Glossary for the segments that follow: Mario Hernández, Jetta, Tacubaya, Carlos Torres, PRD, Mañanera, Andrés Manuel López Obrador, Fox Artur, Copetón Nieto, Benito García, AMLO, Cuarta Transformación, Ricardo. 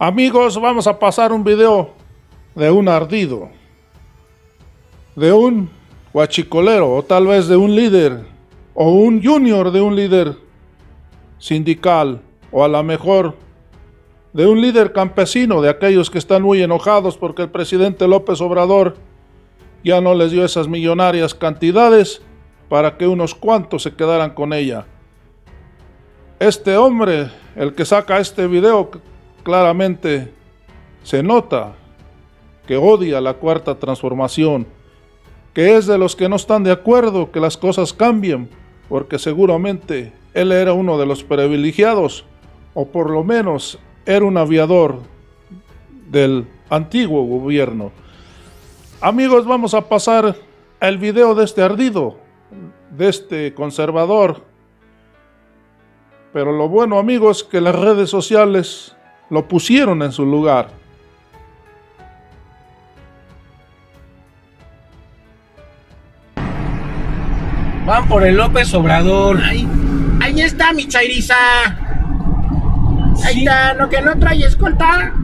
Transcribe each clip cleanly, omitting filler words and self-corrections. Amigos, vamos a pasar un video de un ardido, de un huachicolero o tal vez de un líder o un junior de un líder sindical o a lo mejor de un líder campesino, de aquellos que están muy enojados porque el presidente López Obrador ya no les dio esas millonarias cantidades para que unos cuantos se quedaran con ella. Este hombre, el que saca este video, claramente se nota que odia la Cuarta Transformación, que es de los que no están de acuerdo que las cosas cambien, porque seguramente él era uno de los privilegiados, o por lo menos era un aviador del antiguo gobierno. Amigos, vamos a pasar al video de este ardido, de este conservador. Pero lo bueno, amigos, que las redes sociales lo pusieron en su lugar. Van por el López Obrador. Ahí está mi chairiza. Ahí sí. Está, lo que no trae escolta.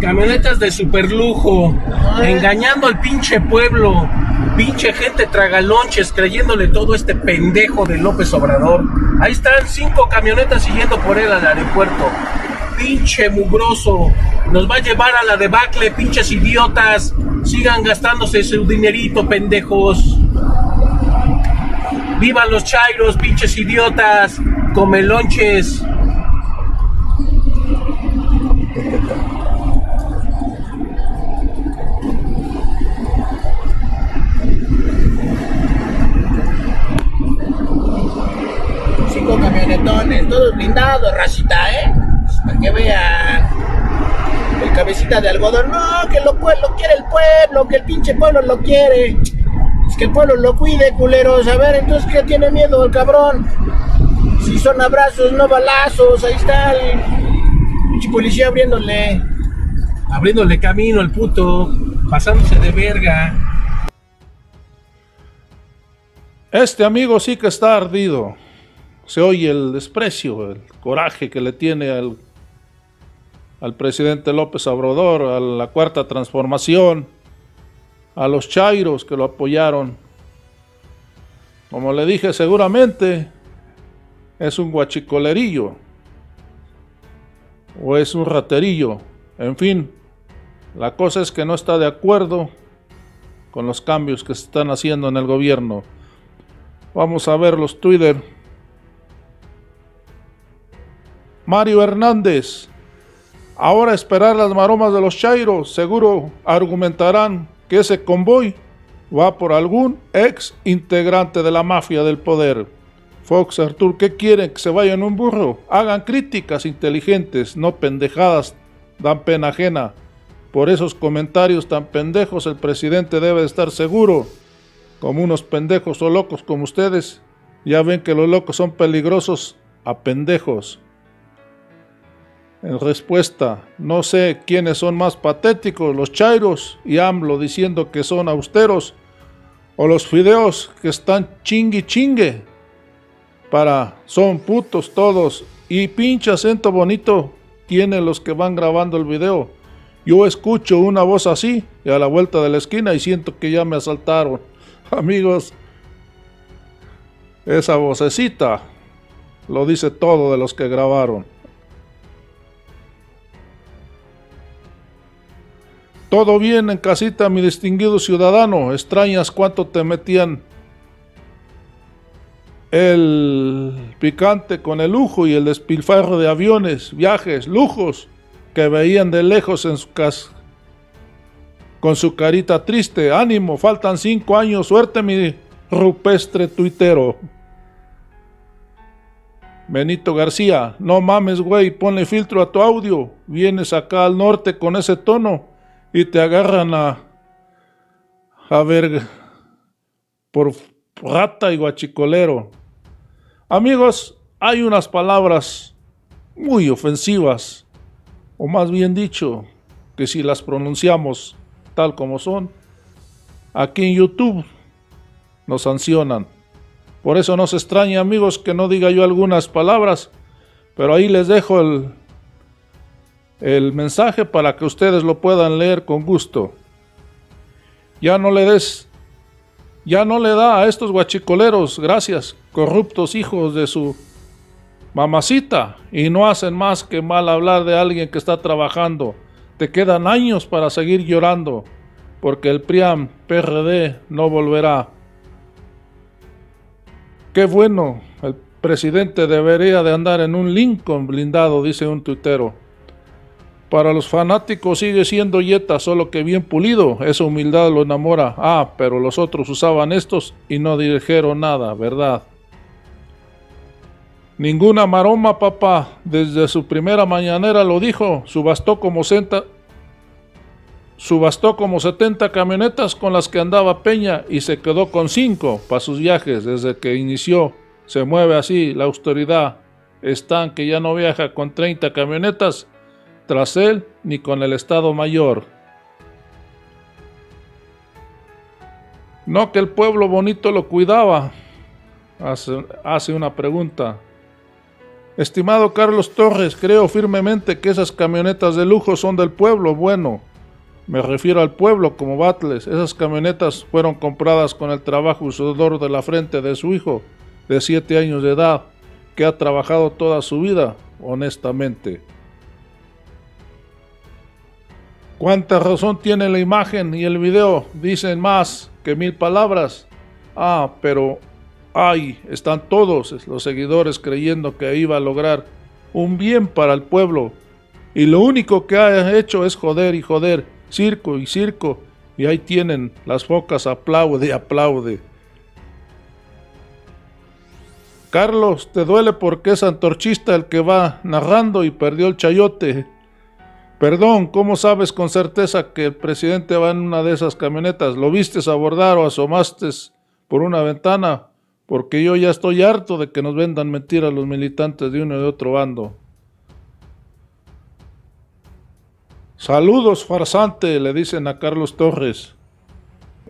Camionetas de superlujo, engañando al pinche pueblo, pinche gente tragalonches, creyéndole todo este pendejo de López Obrador. Ahí están 5 camionetas siguiendo por él al aeropuerto. Pinche mugroso, nos va a llevar a la debacle, pinches idiotas, sigan gastándose su dinerito, pendejos. Vivan los chairos, pinches idiotas, comelonches. Camionetones, todos blindados, racita, para que vean el cabecita de algodón. No, que lo quiere el pueblo, que el pinche pueblo lo quiere, es que el pueblo lo cuide, culeros. A ver, entonces, ¿qué tiene miedo el cabrón? Si son abrazos, no balazos. Ahí está el pinche policía abriéndole camino al puto, pasándose de verga. Este amigo sí que está ardido. Se oye el desprecio, el coraje que le tiene al presidente López Obrador, a la Cuarta Transformación, a los chairos que lo apoyaron. Como le dije, seguramente es un huachicolerillo o es un raterillo. En fin, la cosa es que no está de acuerdo con los cambios que se están haciendo en el gobierno. Vamos a ver los Twitter. Mario Hernández, ahora esperar las maromas de los chairos, seguro argumentarán que ese convoy va por algún ex integrante de la mafia del poder. Fox Artur, ¿qué quieren? ¿Que se vaya en un burro? Hagan críticas inteligentes, no pendejadas, dan pena ajena. Por esos comentarios tan pendejos el presidente debe estar seguro. Como unos pendejos o locos como ustedes, ya ven que los locos son peligrosos a pendejos. En respuesta, no sé quiénes son más patéticos, los chairos y AMLO diciendo que son austeros, o los fideos que están chingue para son putos todos, y pinche acento bonito tienen los que van grabando el video. Yo escucho una voz así y a la vuelta de la esquina y siento que ya me asaltaron. Amigos, esa vocecita lo dice todo de los que grabaron. Todo bien en casita, mi distinguido ciudadano. Extrañas cuánto te metían el picante con el lujo y el despilfarro de aviones, viajes, lujos que veían de lejos en su casa. Con su carita triste, ánimo, faltan 5 años, suerte mi rupestre tuitero. Benito García, no mames güey, ponle filtro a tu audio, vienes acá al norte con ese tono y te agarran a ver por rata y guachicolero. Amigos, hay unas palabras muy ofensivas, o más bien dicho, que si las pronunciamos tal como son, aquí en YouTube nos sancionan. Por eso no se extraña, amigos, que no diga yo algunas palabras, pero ahí les dejo el el mensaje para que ustedes lo puedan leer con gusto. Ya no le da a estos huachicoleros, gracias, corruptos hijos de su mamacita, y no hacen más que mal hablar de alguien que está trabajando. Te quedan años para seguir llorando, porque el PRIAM PRD no volverá. Qué bueno, el presidente debería de andar en un Lincoln blindado, dice un tuitero. Para los fanáticos sigue siendo yeta, solo que bien pulido, esa humildad lo enamora. Ah, pero los otros usaban estos y no dijeron nada, ¿verdad? Ninguna maroma, papá, desde su primera mañanera lo dijo, subastó como 70 camionetas con las que andaba Peña y se quedó con 5 para sus viajes desde que inició. Se mueve así la austeridad. Están que ya no viaja con 30 camionetas tras él ni con el Estado Mayor. No que el pueblo bonito lo cuidaba, hace una pregunta. Estimado Carlos Torres, creo firmemente que esas camionetas de lujo son del pueblo. Bueno, me refiero al pueblo como Battles. Esas camionetas fueron compradas con el trabajo y sudor de la frente de su hijo de 7 años de edad, que ha trabajado toda su vida, honestamente. ¿Cuánta razón tiene la imagen y el video? Dicen más que 1000 palabras. Ah, pero ay, están todos los seguidores creyendo que iba a lograr un bien para el pueblo. Y lo único que ha hecho es joder y joder, circo y circo. Y ahí tienen las focas, aplaude y aplaude. Carlos, te duele porque es antorchista el que va narrando y perdió el chayote. Perdón, ¿cómo sabes con certeza que el presidente va en una de esas camionetas? ¿Lo viste abordar o asomaste por una ventana? Porque yo ya estoy harto de que nos vendan mentiras los militantes de uno y de otro bando. Saludos, farsante, le dicen a Carlos Torres.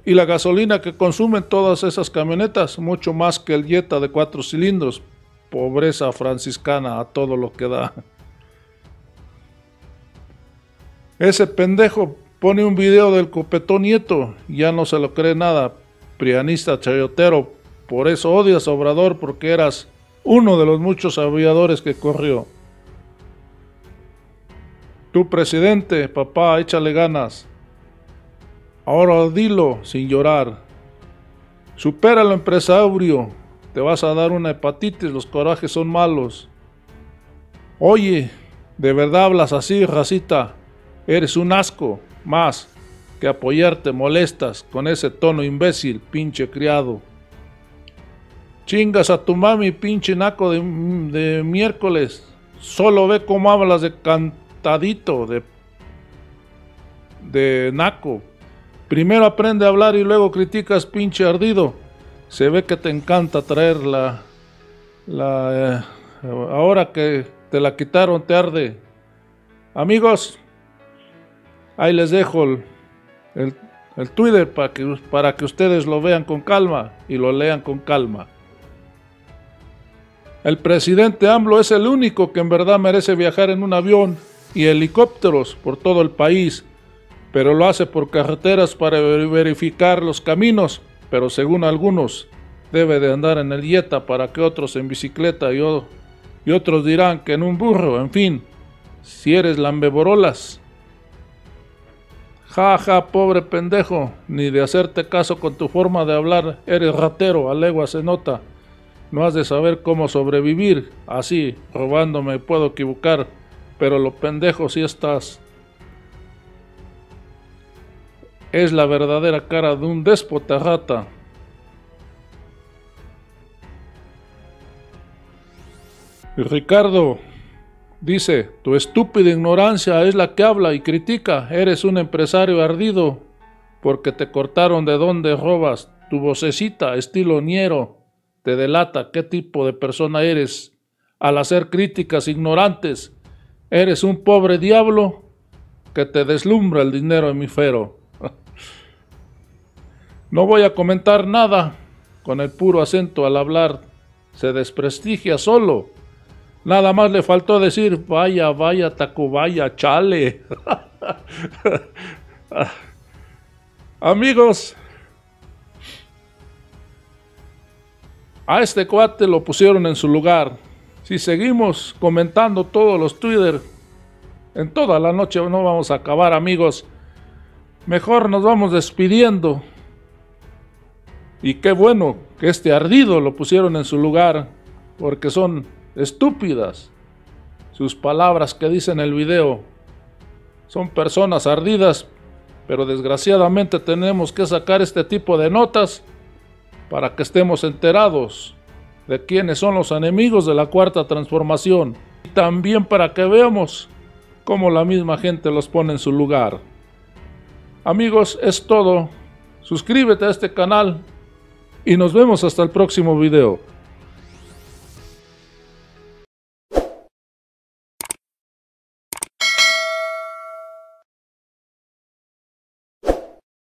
Y la gasolina que consumen todas esas camionetas, mucho más que el Jetta de 4 cilindros. Pobreza franciscana a todo lo que da. Ese pendejo pone un video del Copetón Nieto, ya no se lo cree nada, prianista chayotero, por eso odias a Obrador, porque eras uno de los muchos aviadores que corrió. Tu presidente, papá, échale ganas. Ahora dilo sin llorar. Supéralo, empresario, te vas a dar una hepatitis, los corajes son malos. Oye, ¿de verdad hablas así, racita? Eres un asco, más que apoyarte molestas con ese tono imbécil, pinche criado. Chingas a tu mami, pinche naco de miércoles. Solo ve cómo hablas de cantadito, de naco. Primero aprende a hablar y luego criticas, pinche ardido. Se ve que te encanta traer ahora que te la quitaron te arde. Amigos, ahí les dejo el Twitter para que ustedes lo vean con calma y lo lean con calma. El presidente AMLO es el único que en verdad merece viajar en un avión y helicópteros por todo el país, pero lo hace por carreteras para verificar los caminos, pero según algunos debe de andar en el Jetta para que otros en bicicleta y otros dirán que en un burro, en fin, si eres lambeborolas. Ja, ja, pobre pendejo, ni de hacerte caso con tu forma de hablar, eres ratero, a legua se nota. No has de saber cómo sobrevivir, así, robándome puedo equivocar, pero lo pendejo sí estás. Es la verdadera cara de un déspota rata. Ricardo dice, tu estúpida ignorancia es la que habla y critica, eres un empresario ardido, porque te cortaron de donde robas, tu vocecita, estilo ñero, te delata qué tipo de persona eres, al hacer críticas ignorantes, eres un pobre diablo que te deslumbra el dinero hemisfero. No voy a comentar nada, con el puro acento al hablar, se desprestigia solo. Nada más le faltó decir, vaya, vaya, Tacubaya, chale. Amigos, a este cuate lo pusieron en su lugar. Si seguimos comentando todos los Twitter, en toda la noche no vamos a acabar, amigos. Mejor nos vamos despidiendo. Y qué bueno que este ardido lo pusieron en su lugar, porque son estúpidas sus palabras que dicen en el video. Son personas ardidas, pero desgraciadamente tenemos que sacar este tipo de notas para que estemos enterados de quiénes son los enemigos de la Cuarta Transformación. Y también para que veamos cómo la misma gente los pone en su lugar. Amigos, es todo. Suscríbete a este canal y nos vemos hasta el próximo video.